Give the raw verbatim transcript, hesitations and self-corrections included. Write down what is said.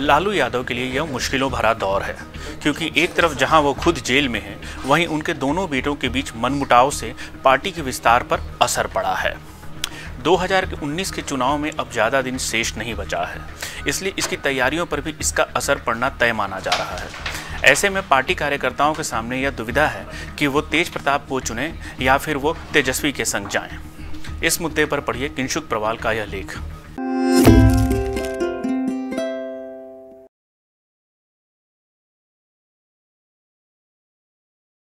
लालू यादव के लिए यह मुश्किलों भरा दौर है, क्योंकि एक तरफ जहां वो खुद जेल में हैं, वहीं उनके दोनों बेटों के बीच मनमुटाव से पार्टी के विस्तार पर असर पड़ा है। दो हज़ार उन्नीस के चुनाव में अब ज़्यादा दिन शेष नहीं बचा है, इसलिए इसकी तैयारियों पर भी इसका असर पड़ना तय माना जा रहा है। ऐसे में पार्टी कार्यकर्ताओं के सामने यह दुविधा है कि वो तेज प्रताप को चुनें या फिर वो तेजस्वी के संग जाएं। इस मुद्दे पर पढ़िए किनशुक प्रवाल का यह लेख।